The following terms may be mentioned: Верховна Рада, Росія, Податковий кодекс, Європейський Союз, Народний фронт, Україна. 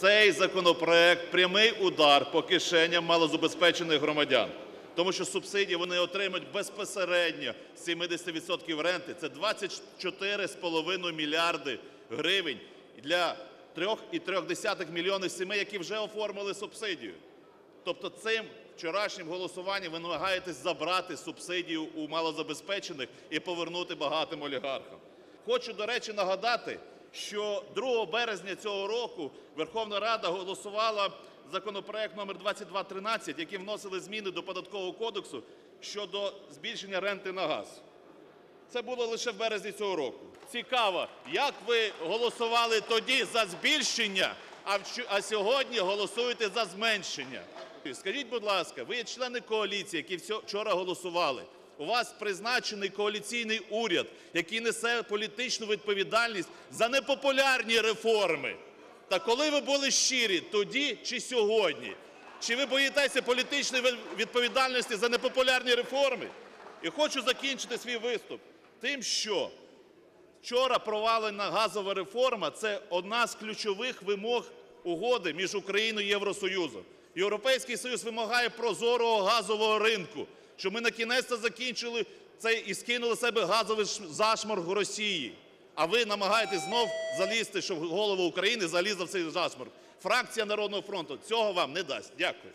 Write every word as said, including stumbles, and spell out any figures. цей законопроект – прямий удар по кишеням малозабезпечених громадян. Тому що субсидії вони отримують безпосередньо з сімдесят відсотків ренти. Це двадцять чотири цілих п'ять десятих мільярди гривень для трьох цілих три десятих мільйонів сімей, які вже оформили субсидію. Тобто цим вчорашнім голосуванням ви намагаєтесь забрати субсидію у малозабезпечених і повернути багатим олігархам. Хочу, до речі, нагадати, що другого березня цього року Верховна Рада голосувала законопроект номер двадцять два тринадцять, яким вносили зміни до Податкового кодексу щодо збільшення ренти на газ. Це було лише в березні цього року. Цікаво, як ви голосували тоді за збільшення, а сьогодні голосуєте за зменшення. Скажіть, будь ласка, ви є члени коаліції, які вчора голосували. У вас призначений коаліційний уряд, який несе політичну відповідальність за непопулярні реформи. Та коли ви були щирі, тоді чи сьогодні? Чи ви боїтеся політичної відповідальності за непопулярні реформи? І хочу закінчити свій виступ тим, що вчора провалена газова реформа – це одна з ключових вимог угоди між Україною і Євросоюзом. Європейський Союз вимагає прозорого газового ринку, щоб ми на кінець-то закінчили це і скинули з себе газовий зашморг Росії. А ви намагаєтесь знов залізти, щоб голова України залізла в цей зашморг. Фракція Народного фронту цього вам не дасть. Дякую.